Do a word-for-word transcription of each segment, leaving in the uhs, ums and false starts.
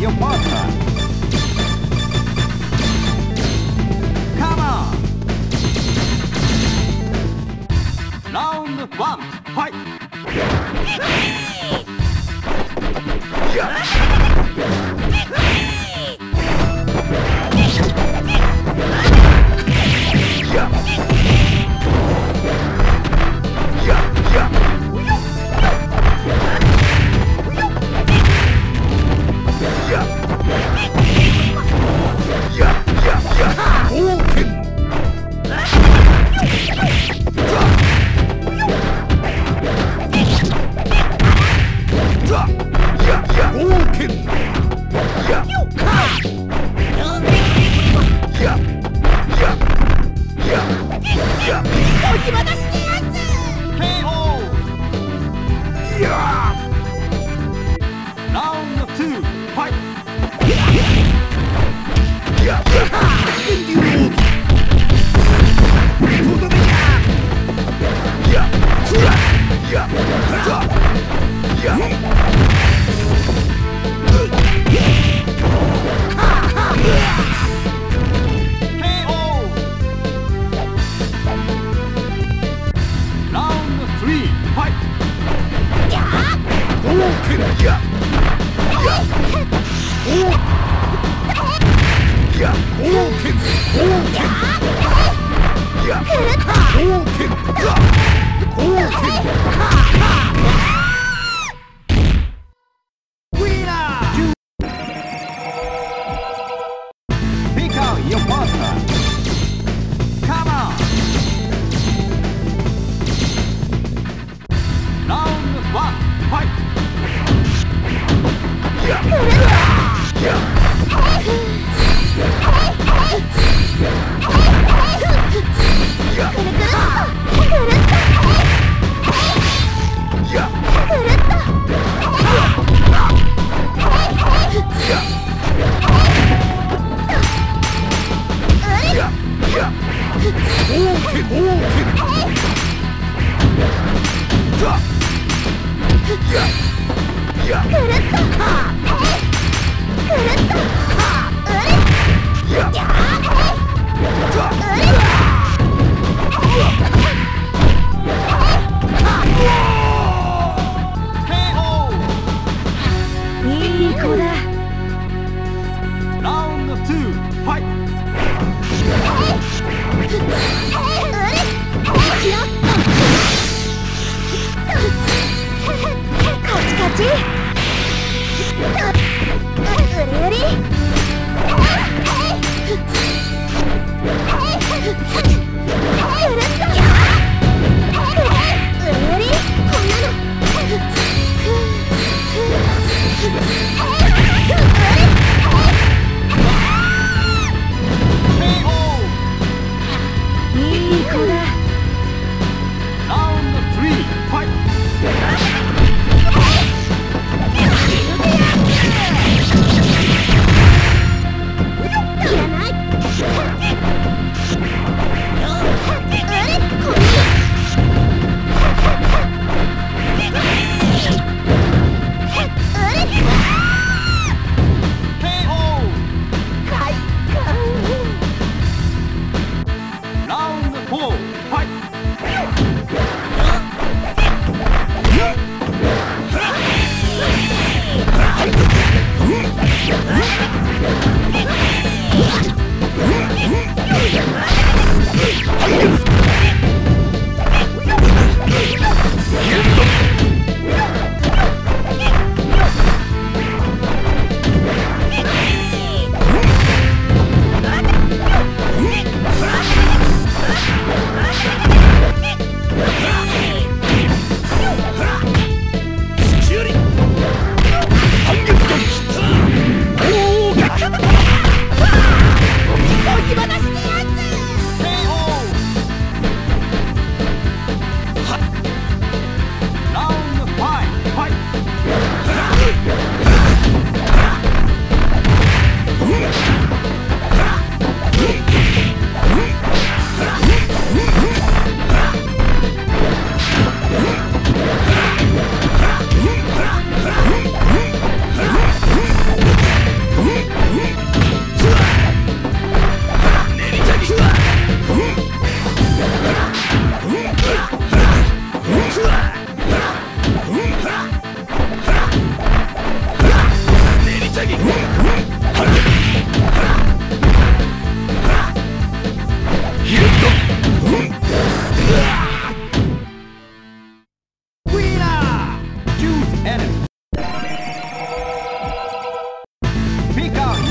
your partner. Come on. Round one, fight.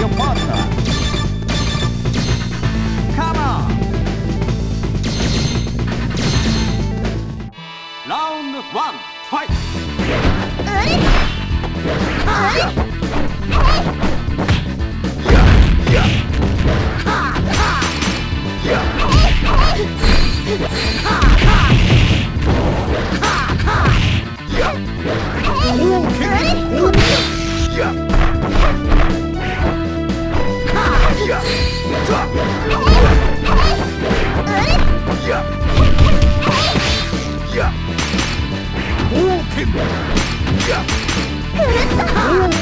your partner. Come on. Round one, fight. Yeah.